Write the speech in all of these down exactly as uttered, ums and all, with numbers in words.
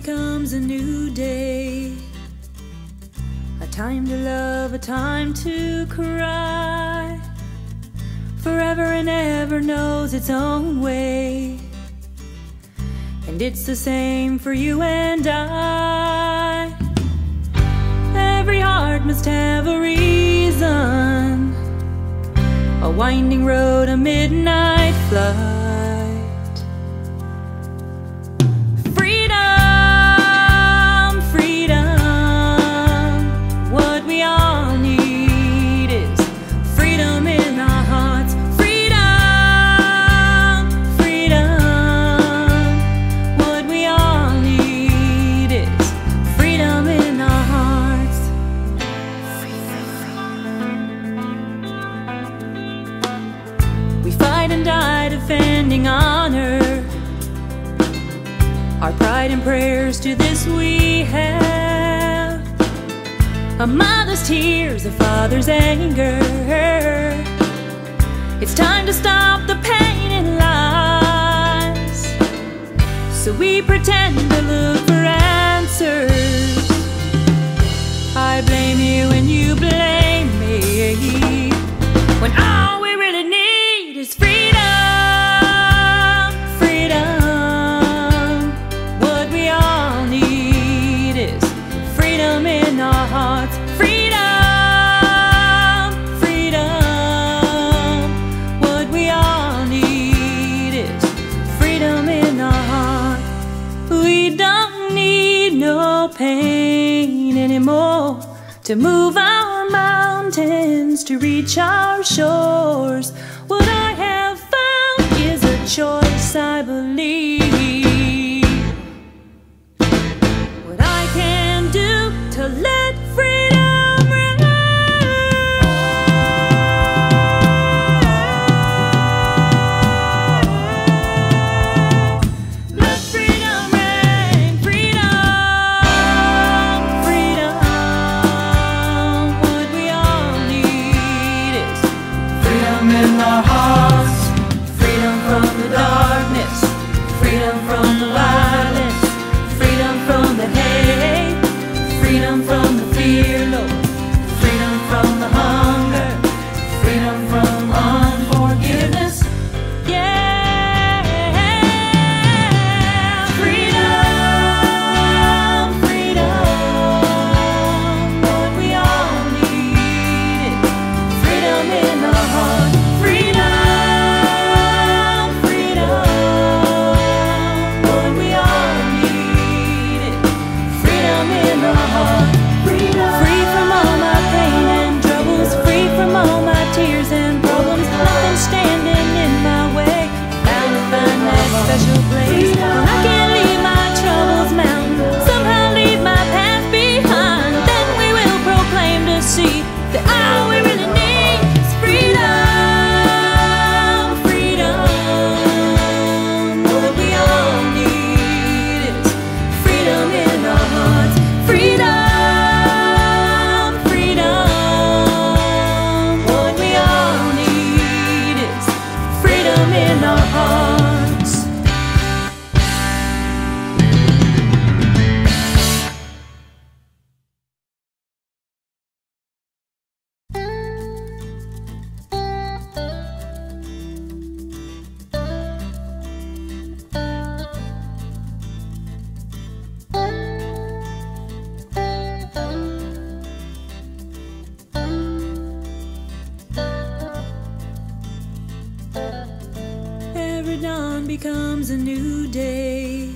becomes a new day, a time to love, a time to cry. Forever and ever knows its own way, and it's the same for you and I. Every heart must have a reason, a winding road, a midnight flood. Our pride and prayers to this we have, a mother's tears, a father's anger. It's time to stop the pain and lies, so we pretend to look for answers. I blame you and you blame me, when all we really need is freedom. Anymore to move our mountains, to reach our shores. What I have found is a choice, I believe. What I can do to let freedom reign. Let freedom reign, freedom. In our hearts, freedom from the darkness, freedom from the violence, freedom from the hate, freedom from the fear, Lord, freedom from the hunger, freedom from unforgiveness. Yeah, freedom, freedom, what we all need is freedom in our hearts. Every dawn becomes a new day,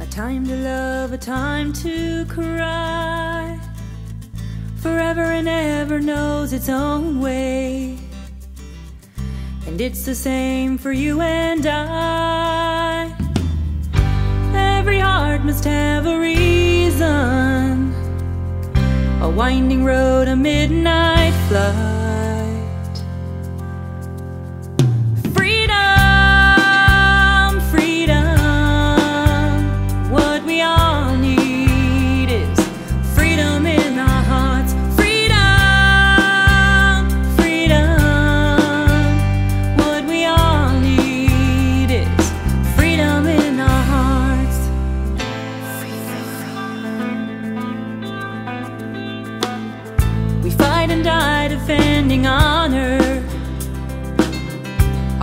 a time to love, a time to cry. Forever and ever knows its own way, and it's the same for you and I. Every heart must have a reason, a winding road, a midnight flood.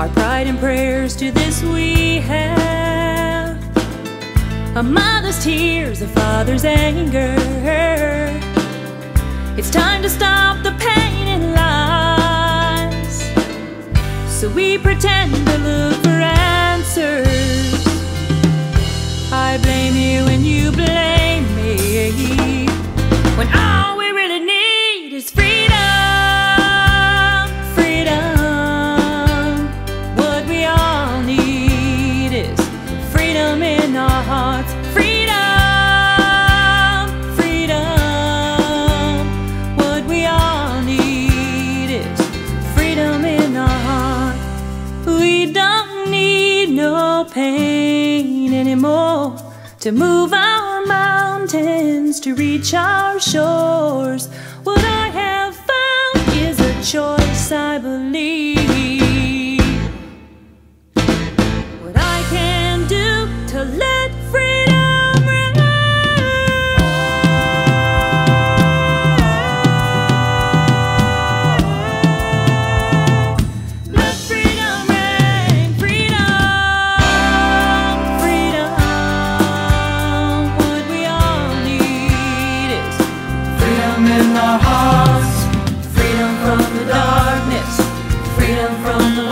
Our pride and prayers to this we have, a mother's tears, a father's anger. It's time to stop the pain and lies, so we pretend to look for answers. I blame you and you blame me, when all we really need is freedom, freedom. What we all need is freedom in our hearts, freedom, freedom. What we all need is freedom in our heart. We don't need no pain anymore to move our mountains, to reach our shores. What I have found is a choice, I believe. What I can do to let freedom reign. Let freedom reign, freedom, freedom. What we all need is freedom in our hearts, freedom from the darkness, freedom from the